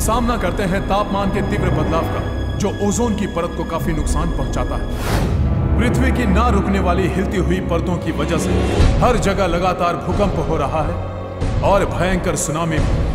हम सामना करते हैं तापमान के तीव्र बदलाव का, जो ओजोन की परत को काफी नुकसान पहुंचाता है। पृथ्वी की ना रुकने वाली हिलती हुई परतों की वजह से हर जगह लगातार भूकंप हो रहा है और भयंकर सुनामी